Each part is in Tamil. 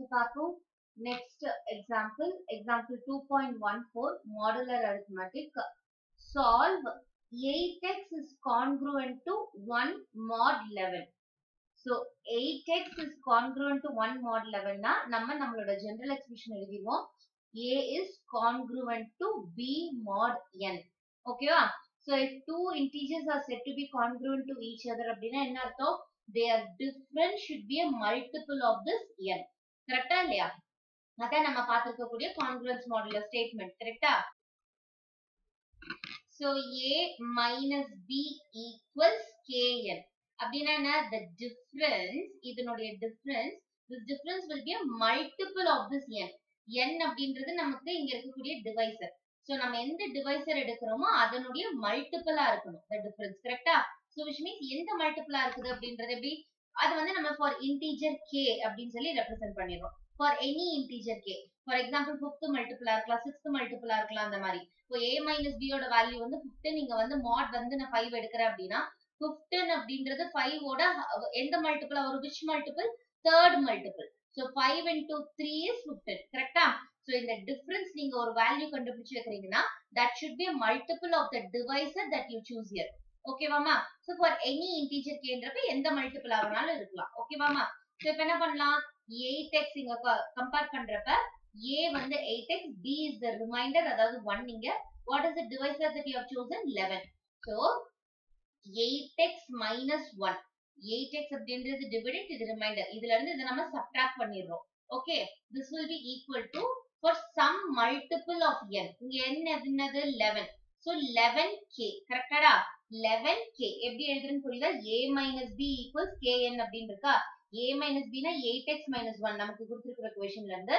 Chikaku. Next example, example 2.14, modular arithmetic. Solve 8x is congruent to 1 mod 11. So 8x is congruent to 1 mod 11 na nammoda general expression elidivom. A is congruent to B mod n. Okay va? So if two integers are said to be congruent to each other, their difference should be a multiple of this n. Correct ah illaya? Adha nama paathirukkudiya congruence modulus statement. Correct ah? So A minus B equals Kn. Abdina na the difference, idinode difference, this difference will be a multiple of this n. N அப்படின்றது நமக்கு இங்க இருக்கக்கூடிய டிவைசர். சோ நம்ம எந்த டிவைசர் எடுக்கறோமோ அதனுடைய மல்டிபிளா இருக்கணும் the difference. கரெக்ட்டா? So which means எந்த மல்டிபிளா இருக்குது அப்படின்றது எப்படி அது வந்து நம்ம for integer k அப்படினு சொல்லி ரெப்ரசன்ட் பண்ணிரோம். For any integer k, for example 5th multiple இருக்கலாம், 6th multiple இருக்கலாம், அந்த மாதிரி. இப்போ a minus b ஓட வேல்யூ வந்து 5 நீங்க வந்து mod வந்து நான் 5 எடுக்கற அப்படினா 15 அப்படின்றது 5 ஓட எந்த மல்டிபிளா வரும், which multiple, third multiple. So 5 into 3 is 15. கரெக்ட்டா? So இந்த difference நீங்க ஒரு வேல்யூ கண்டுபிடிச்சு வைக்கிறீங்கன்னா that should be a multiple of the divisor that you choose here. Okay வாமா? So for any integer kன்றப்ப எந்த மல்டிபிளா வேணாலும் இருக்கலாம். Okay வாமா? So இப்ப என்ன பண்ணலாம்? 8x இங்க கம்பேர் பண்றப்ப a வந்து 8x, b is the remainder அதாவது 1 இங்க. What is the divisor that you have chosen? 11. So 8x minus 1. 8x அப்படின்றது dividend, இது remainder. இதுல இருந்து இத நாம subtract பண்ணிரோம். Okay, this will be equal to for some multiple of n. இங்க n என்னது 11. So 11k. கரெக்ட்டா? 11k எப்படி எழுதுறேன்னு புரியுதா? a minus b equals kn அப்படின்றதா? a minus b na 8x minus 1 நமக்கு கொடுத்திருக்கிற equationல இருந்து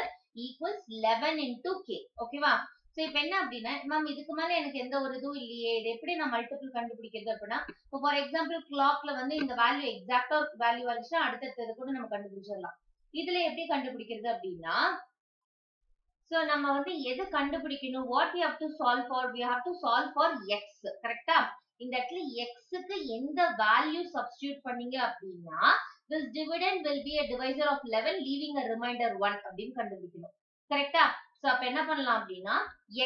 equals 11 into k. ஓகேவா? சோ இப்போ என்ன அப்படினா மேம் இதுக்கு மேல எனக்கு எந்த ஒரு இதுவும் இல்லையே, இது எப்படி நான் மல்டிபிள் கண்டுபிடிக்கிறது அப்படினா ஃபார் எக்ஸாம்பிள் கிளாக்ல வந்து இந்த வேல்யூ எக்ஸாக்ட்டா வேல்யூ வந்துச்சுனா அடுத்தது கூட நம்ம கண்டுபிடிச்சிரலாம். இதுல எப்படி கண்டுபிடிக்கிறது அப்படினா சோ நம்ம வந்து எதை கண்டுபிடிக்கணும்? What you have to solve for? We have to solve for x. கரெக்ட்டா? இந்த இடத்துல x க்கு எந்த வேல்யூ சப்ஸ்டிட்யூட் பண்ணீங்க அப்படினா this dividend will be a divisor of 11 leaving a remainder 1 அப்படினு கண்டுபிடிக்கணும். கரெக்ட்டா? So அப்ப என்ன பண்ணலாம் அப்படினா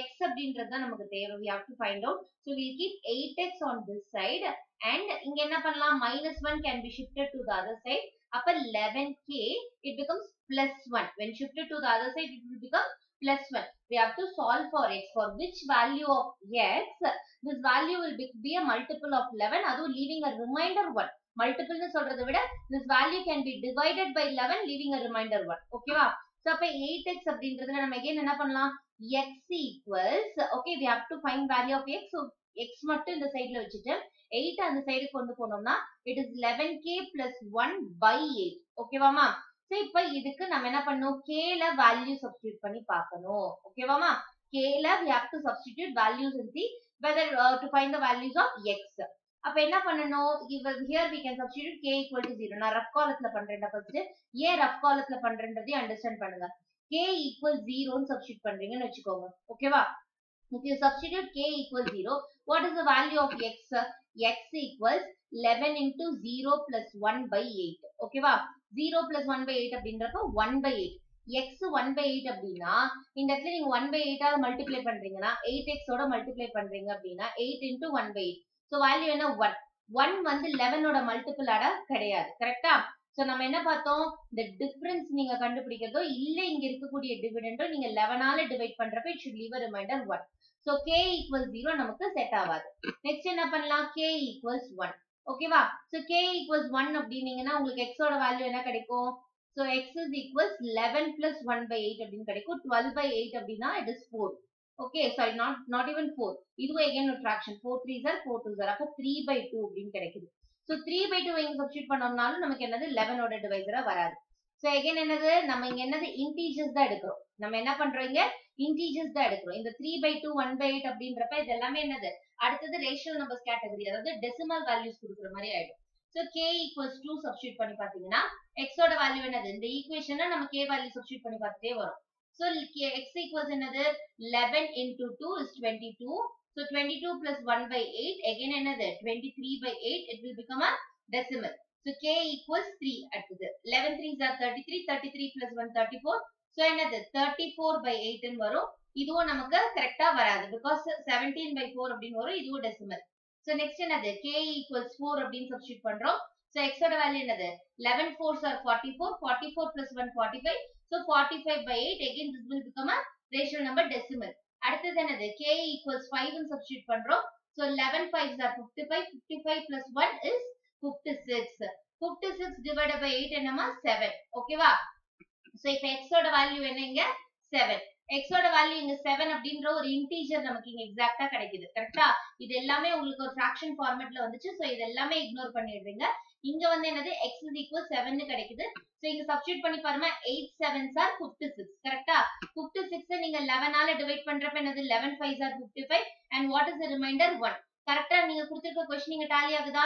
x அப்படின்றது தான் நமக்கு தேவை. We have to find out. So we keep 8x on this side and இங்க என்ன பண்ணலாம்? -1 can be shifted to the other side. அப்ப 11k it becomes +1. When shifted to the other side it will become +1. We have to solve for x. For which value of x this value will be a multiple of 11 அது leaving a remainder 1. Multiple னு சொல்றதை விட this value can be divided by 11 leaving a remainder 1. ஓகேவா? So, 8x அப்படின்றதுல நம்ம again என்ன பண்ணலாம்? x equals, okay, we have to find value of x. So, x மட்டும் இந்த சைடுல வச்சிட்டு 8 அந்த சைடுக்கு கொண்டு போனோம்னா it is 11k plus 1 by 8. ஓகேவாமா? சோ இப்போ இதுக்கு நம்ம என்ன பண்ணனும்? k ல வேல்யூ சப்ஸ்டிட்யூட் பண்ணி பார்க்கணும். ஓகேவாமா? k ல we have to substitute values and see whether to find the values of x. அப்ப என்ன பண்ணனும்? here we can substitute k equal to 0. நான் rough columnல பண்றேன்டா first. ஏன் rough columnல பண்றேன்றதை understand பண்ணுங்க. k equal 0 னு substitute பண்றீங்கன்னு வெச்சுக்கோங்க. ஓகேவா? If you substitute k equal 0, what is the value of x? x equals 11 into 0 plus 1 by 8. ஓகேவா? 0 plus 1 by 8 அப்படின்றப்ப 1 by 8. x 1 by 8 அப்படினா இந்த இடத்துல நீங்க 1 by 8 ஆல மல்டிப்ளை பண்றீங்கனா 8x ஓட மல்டிப்ளை பண்றீங்க அப்படினா 8 into 1 by 8. So value என்ன 1. 1 வந்து 11 ஓட மல்டிபிள் ஆட கிடையாது. கரெக்ட்டா? சோ நம்ம என்ன பார்த்தோம்? the difference நீங்க கண்டுபிடிக்கிறதோ இல்ல இங்க இருக்கக்கூடிய டிவிடெண்டோ நீங்க 11 ஆல டிவைட் பண்றப்ப it should leave a remainder 1. So k equals 0 நமக்கு செட் ஆகாது. நெக்ஸ்ட் என்ன பண்ணலாம்? k equals 1. ஓகேவா? சோ k equals 1 அப்படினீங்கனா உங்களுக்கு x ஓட வேல்யூ என்ன கிடைக்கும்? So x is equals 11 plus 1 by 8 அப்படினு கிடைக்கும். 12 by 8 அப்படினா it is 4. Okay, sorry, not even 4. இதுவே again ஒரு fraction. 4 3s are 4 2s are. அப்ப 3 by 2 அப்படினு கிடைக்குது. So 3 by 2 இங்க சப்ஸ்டிட் பண்ணோம்னாலும் நமக்கு என்னது 11 ஓட டிவைசரா வராது. So again என்னது நம்ம இங்க என்னது integers தான் எடுக்கிறோம். நம்ம என்ன பண்றோம் இங்க? Integers தான் எடுக்கிறோம். இந்த 3 by 2 1 by 8 அப்படின்றப்ப இது எல்லாமே என்னது? அடுத்து ரேஷனல் நம்பர்ஸ் கேட்டகரி அதாவது டெசிமல் values குடுக்குற மாதிரி ஆயிடும். So k equals 2 சப்ஸ்டிட் பண்ணி பாத்தீங்கன்னா x ஓட வேல்யூ என்னது? இந்த ஈக்குவேஷனை நம்ம k வேல்யூ சப்ஸ்டிட் பண்ணி பார்த்தே வரோம். So x equals another 11 into 2 is 22. So 22 plus 1 by 8 again another 23 by 8. It will become a decimal. So K equals 3 அடுத்தது 11 3s are 33 33 plus 1 34 so என்னது 34 by 8 ன்னு வரும் இதுவும் நமக்கு கரெக்ட்டா வராது because 17 by 4 அப்படினு வரும் இதுவும் டெசிமல் so next என்னது K equals 4 அப்படினு சப்ஸ்டிட்யூட் பண்றோம் so x ஓட வேல்யூ என்னது 11 4s are 44 44 plus 1 45 so 45 by 8 again this will become a rational number decimal அடுத்தது என்னது K equals 5 ன்னு சப்ஸ்டிட்யூட் பண்றோம் so 11 5s are 55 55 plus 1 is 56 56 divided by 8 என்னமா 7 okay வா so if x ஓட வேல்யூ என்ன இங்க 7 x ஓட வேல்யூ இங்க 7 அப்படிங்கற ஒரு இன்டிஜர் நமக்கு இங்க எக்ஸாக்ட்டா கிடைக்குது கரெக்ட்டா இது எல்லாமே உங்களுக்கு ஒரு ஃபிராக்ஷன் ஃபார்மட்ல வந்துச்சு சோ இது எல்லாமே இக்னோர் பண்ணிடுவீங்க இங்க வந்து என்னது x = 7 ன்னு கிடைக்குது சோ இங்க சப்ஸ்டிட்யூட் பண்ணி பாருங்க 8 7s are 56 கரெக்ட்டா 56 நீங்க 11 ஆல டிவைட் பண்றப்ப என்னது 11 5s are 55 and what is the remainder 1 கரெக்ட்டா நீங்க கொடுத்திருக்க क्वेश्चन இங்க டாலி ஆகுதா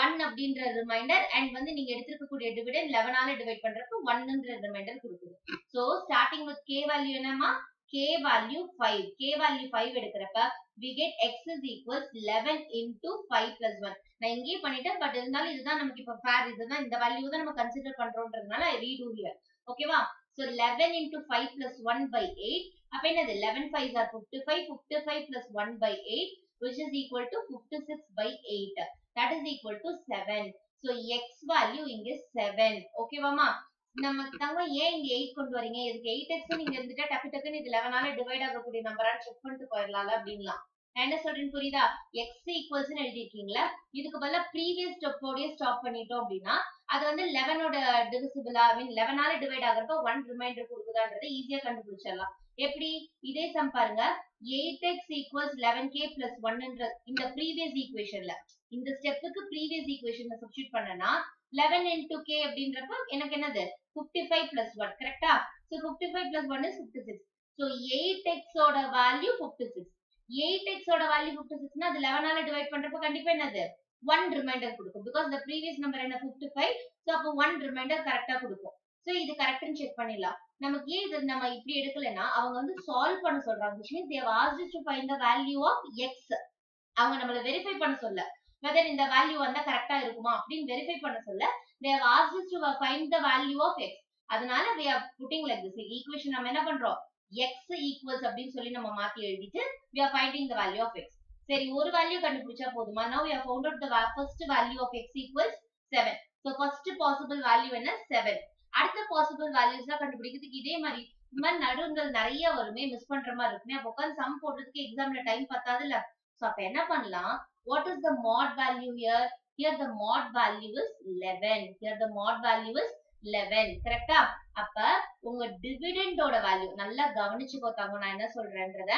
1 அப்படிங்கற ரிமைண்டர் அண்ட் வந்து நீங்க எடுத்துக்க கூடிய டிவிடெண்ட் 11 ஆல டிவைட் பண்றப்ப 1 ன்ற ரிமைண்டர் கொடுக்குது so starting with k value என்னமா k வேல்யூ 5 எடுக்கறப்ப we get x is equals 11 into 5 plus 1 நான் இங்கே பண்ணிட்டேன் பட் இருந்தாலும் இதுதான் நமக்கு இப்ப ஃபேர் இதுதான் இந்த வேல்யூவை தான் நம்ம கன்சிடர் பண்றோம்ன்றதனால I redo here ஓகேவா சோ 11 into 5 plus 1 by 8 அப்ப என்னது 11 5s are 55 55 plus 1 by 8 which is equal to 56 by 8 that is equal to 7 so x value இங்க 7 okay வாமா நம்ம தங்க ஏன் இங்க 8 கொண்டு வரீங்க இதுக்கு 8x நீங்க இருந்துட்டா டக்கு டக்குன்னு இது 11 ஆல டிவைட் ஆக கூடிய நம்பரா செக் பண்ணிட்டு போயிரலாம்ல அப்படிங்கலாம் என்ன சொல்றேன்னு புரியுதா x equals ன்னு எழுதி இருக்கீங்களா இதுக்கு பதிலா previous step ஓடயே ஸ்டாப் பண்ணிட்டோம் அப்படினா அது வந்து 11 ஓட டிவிசிபிளா I mean 11 ஆல டிவைட் ஆகறப்ப 1 ரிமைண்டர் கொடுக்குதான்றது ஈஸியா கண்டுபிடிச்சிரலாம் எப்படி இதே சம் பாருங்க 8x equals 11k plus 1 என்ற இந்த previous equationல இந்த ஸ்டெப்புக்கு previous equationல சப்ஸ்டிட்யூட் பண்ணனா 11 into k அப்படின்றப்ப எனக்கு என்னது 55 plus 1 கரெக்ட்டா so 55 plus 1 is 56 so 8x ஓட வேல்யூ 56 8x ஓட வேல்யூ 56 னா அது 11 ஆல டிவைட் பண்றப்ப கண்டிப்பா என்னது 1 ரிமைண்டர் கொடுக்கும் because the previous number என்ன 55 சோ அப்ப 1 ரிமைண்டர் கரெக்ட்டா கொடுக்கும் சோ இது கரெக்ட்னு செக் பண்ணிடலாம் நமக்கு ஏ இது நம்ம இப்படி எடுக்கலனா அவங்க வந்து சால்வ் பண்ண சொல்றாங்க which means they have asked us to find the value of x அவங்க நம்மள வெரிஃபை பண்ண சொல்ல whether இந்த வேல்யூ வந்தா கரெக்ட்டா இருக்குமா அப்படிን வெரிஃபை பண்ண சொல்ல they have asked us to find the value of x அதனால we are putting like this equation நாம என்ன பண்றோம் x equals அப்படினு சொல்லி நம்ம மாத்தி எழுதிட்டு we are finding the value of x சரி ஒரு வேல்யூ கண்டுபிடிச்சா போதுமா now we have found out the first value of x equals 7 so first possible value என்ன 7 அடுத்த possible values கண்டுபிடிக்கிறதுக்கு இதே மாதிரி இந்த மாதிரி நடுங்கள் நிறைய வருமே மிஸ் பண்ற மாதிரி இருக்குமே அப்ப உட்கார்ந்து சம் போடுறதுக்கு எக்ஸாம்ல டைம் பத்தாது இல்ல சோ அப்ப என்ன பண்ணலாம் what is the mod value here here the mod value is 11 here the mod value is 11 கரெக்ட்டா அப்ப உங்க டிவிடெண்ட் ஓட வேல்யூ நல்லா கவனிச்சுக்கோ தங்க நான் என்ன சொல்றேன்றத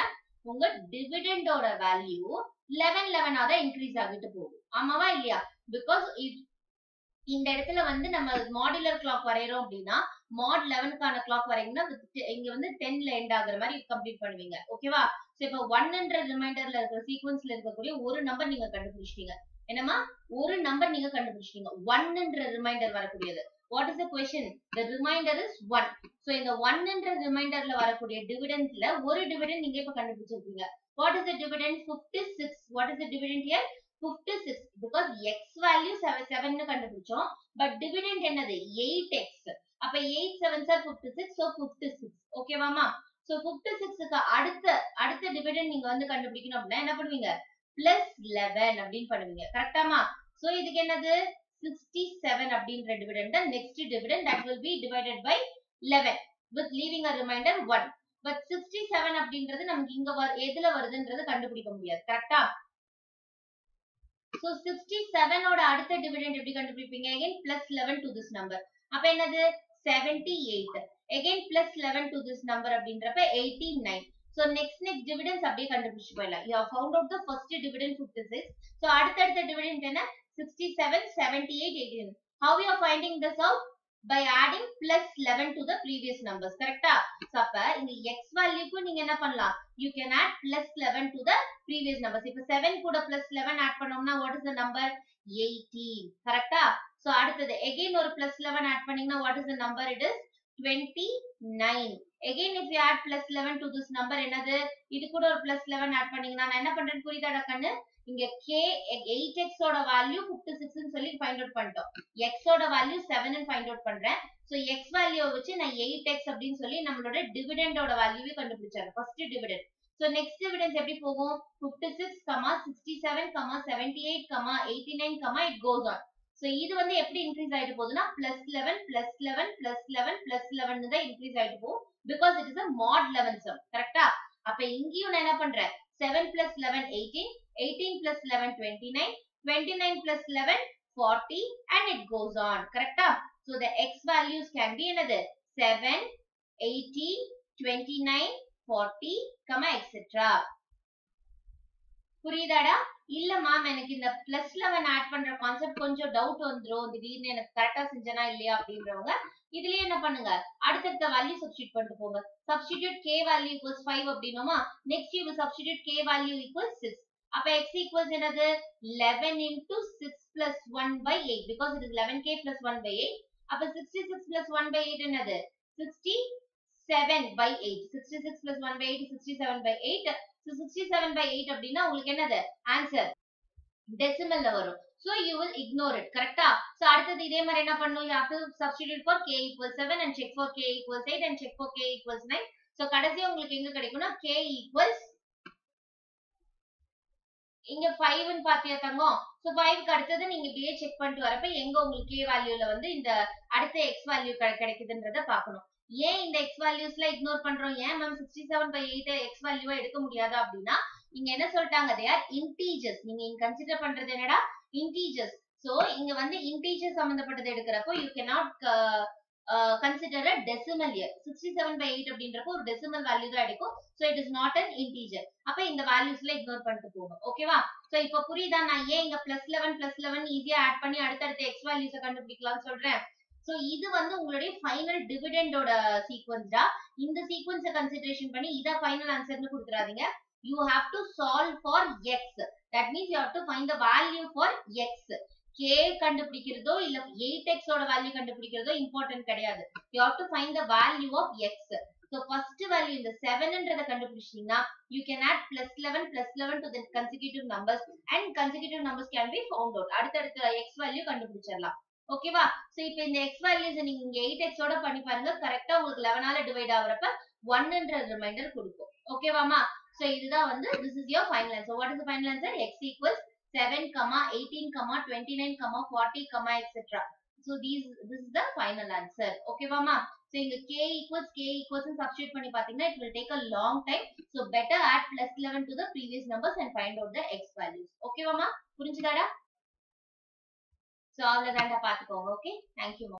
உங்க டிவிடெண்ட் ஓட வேல்யூ 11 11 ஆதா இன்கிரீஸ் ஆகிட்டு போகும் ஆமாவா இல்லையா because இந்த இடத்துல வந்து நம்ம மாடுலர் கிளாக் வரையறோம் அப்படினா mod 11 கான கிளாக் வரையணும்னா இங்க வந்து 10 ல எண்ட் ஆகுற மாதிரி கம்ப்ளீட் பண்ணுவீங்க ஓகேவா சோ இப்ப 1 ன்ற ரிமைண்டர்ல இருக்க சீக்வென்ஸ்ல இருக்கக்கூடிய ஒரு நம்பர் நீங்க கண்டுபிடிச்சிட்டீங்க என்னமா ஒரு நம்பர் நீங்க கண்டுபிடிச்சிட்டீங்க 1 ன்ற ரிமைண்டர் வரக்கூடியது what is the question the remainder is 1 so இந்த 1 ன்ற ரிமைண்டர்ல வரக்கூடிய டிவிடெண்ட்ல ஒரு டிவிடெண்ட் நீங்க இப்ப கண்டுபிடிச்சிட்டீங்க what is the dividend 56 what is the dividend here 56 because x value 7 ன்னு கண்டுபிடிச்சோம் but dividend என்னது 8x அப்ப 8 7s are 56 so 56 ஓகேவாமா so 56 க்கு அடுத்த dividend நீங்க வந்து கண்டுபிடிக்கணும் அப்படினா என்ன பண்ணுவீங்க +11 அப்படிን பண்ணுவீங்க கரெக்ட்டாமா so இதுக்கு என்னது 67 அப்படிங்கற dividend தான் next dividend that will be divided by 11 with leaving a remainder 1 but 67 அப்படிங்கிறது நமக்கு இங்க எதுல வருதுன்றது கண்டுபிடிக்க முடியாது கரெக்ட்டா so 67 ஓட அடுத்த டிவிடெண்ட் எப்படி கண்டுபிடிப்பீங்க again +11 to this number அப்ப என்னது 78 again +11 to this number அப்படிங்கறப்ப 89 so next dividends அப்படியே கண்டுபிடிச்சு போயிடலாம் you have found out the first dividend 56 so அடுத்த டிவிடெண்ட் என்ன 67 78 89 how we are finding this out by adding +11 to the previous numbers correct-ஆ so அப்ப இந்த x வேல்யூக்கு நீங்க என்ன பண்ணலாம் you can add +11 to the previous numbers இப்ப 7 கூட +11 ஆட் பண்ணோம்னா what is the number 18 correct-ஆ so அடுத்து again ஒரு +11 ஆட் பண்ணீங்கன்னா what is the number it is 29 again if you add +11 to this number என்னது இது கூட ஒரு +11 ஆட் பண்ணீங்கன்னா நான் என்ன பண்றேன்னு புரியுதாடா கண்ணு இங்க k 8x ஓட வேல்யூ 56 ன்னு சொல்லி ஃபைண்ட் அவுட் பண்ணிட்டோம். x ஓட வேல்யூ 7 ன்னு ஃபைண்ட் அவுட் பண்றேன். சோ x வேல்யூவை வச்சு நான் 8x அப்படினு சொல்லி நம்மளோட டிவிடெண்டோட வேல்யூவை கண்டுபிடிச்சாரு. First dividend. So next dividends எப்படி போகும்? 56, 67, 78, 89, இட் கோஸ் ஆன். சோ இது வந்து எப்படி இன்கிரீஸ் ஆயிட்டு போகுதுன்னா +11 +11 +11 +11 தான் இன்கிரீஸ் ஆயிட்டு போகும். because it is a mod 11 sum. கரெக்ட்டா? அப்ப இங்கேயும் நான் என்ன பண்றேன்? 7 + 11 18 18 + 11 29 29 + 11 40 and it goes on. Correct? So the x values can be another 7 18 29 40, etc. புரியுதாடா? இல்ல மாம் எனக்கு இந்த +11 ஆட் பண்ற கான்செப்ட் கொஞ்சம் டவுட் வந்துரும், திடீர்னு எனக்கு கரெக்ட்டா செஞ்சனா இல்லையா அப்படின்றவங்க இதுலயே என்ன பண்ணுங்க, அடுத்தடுத்த வேல்யூ சப்ஸ்டிட்யூட் பண்ணிட்டு போங்க. சப்ஸ்டிட்யூட் k வேல்யூ = 5 அப்படினோமா, next you substitute k value = 6. அப்ப x = என்னது? 11 × 6 + 1/8 because it is 11k + 1/8. அப்ப 66 + 1/8 என்னது? 67/8. 66 + 1/8 is 67/8. So 67/8 அப்படினா உங்களுக்கு என்னது ஆன்சர்? டெசிமல்ல வரும். So you will ignore it. Correct? So அடுத்து இதே மாதிரி என்ன பண்ணனும்? You have to substitute for k equals 7 and check for k equals 8 and check for k equals 9. So கடைசியா உங்களுக்கு எங்க கிடைக்கும்னா k equals இங்க 5 ன்னு பாத்தியா தங்கம். So 5 க்கு அடுத்து நீங்க இப்படியே check பண்ணிட்டு வரப்ப எங்க உங்களுக்கு k வேல்யூல வந்து இந்த அடுத்த x வேல்யூ கிடைக்குதுன்றத பார்க்கணும். ஏன் இந்த x valuesல இக்னோர் பண்றோம்? ஏன் மேம் 67/8 x வேல்யூவா எடுக்க முடியாதா அப்படினா இங்க என்ன சொல்லிட்டாங்க, they are integers. நீங்க இங்க கன்சிடர் பண்றது என்னடா? integers. சோ இங்க வந்து integers சம்பந்தப்பட்டது எடுக்கறப்போ you cannot consider a decimal here. 67/8 அப்படின்றப்போ ஒரு டெசிமல் வேல்யூ தான் எடுக்கும். So it is not an integer. அப்ப இந்த valuesல இக்னோர் பண்ணிட்டு போகணும். ஓகேவா? சோ இப்போ புரியுதா நான் ஏன் இங்க +11 +11 ஈஸியா ஆட் பண்ணி அடுத்தடுத்த x values கண்டுபிடிக்கலாம்னு சொல்றேன்? சோ இது வந்து உங்களுடைய ஃபைனல் டிவிடெண்டோட சீக்வென்ஸ்டா. இந்த சீக்வென்ஸை கன்சிடரேஷன் பண்ணி இத ஃபைனல் ஆன்சர்னு கொடுத்துறாதீங்க. you have to solve for x. that means you have to find the value for x. k கண்டுபிடிக்கிறதோ இல்ல 8x ஓட வேல்யூ கண்டுபிடிக்கிறதோ இம்பார்ட்டன்ட் கிடையாது. you have to find the value of x. so first value இந்த 7ன்றத கண்டுபிடிச்சீங்கன்னா you can add +11 +11 to the consecutive numbers and consecutive numbers can be found out. அடுத்தடுத்த x வேல்யூ கண்டுபிடிச்சிரலாம். ஓகேவா? சோ இப்போ இந்த x values நீங்க இங்க 8x ஓட பண்ணி பாருங்க. கரெக்ட்டா உங்களுக்கு 11 ஆல டிவைட் ஆவறப்ப 1 என்ற ரிமைண்டர் கொடுக்கும். ஓகேவாமா? சோ இதுதான் வந்து this is your final answer. what is the final answer? x equals 7 18 29 40, etc. so this is the final answer. ஓகேவாமா? சோ இங்க k equals ன்னு சப்ஸ்டிட்யூட் பண்ணி பாத்தீங்கன்னா it will take a long time. so better add +11 to the previous numbers and find out the x values. ஓகேவாமா? புரிஞ்சுதாடா? So all the data பார்த்துக்கோங்க. okay, thank you.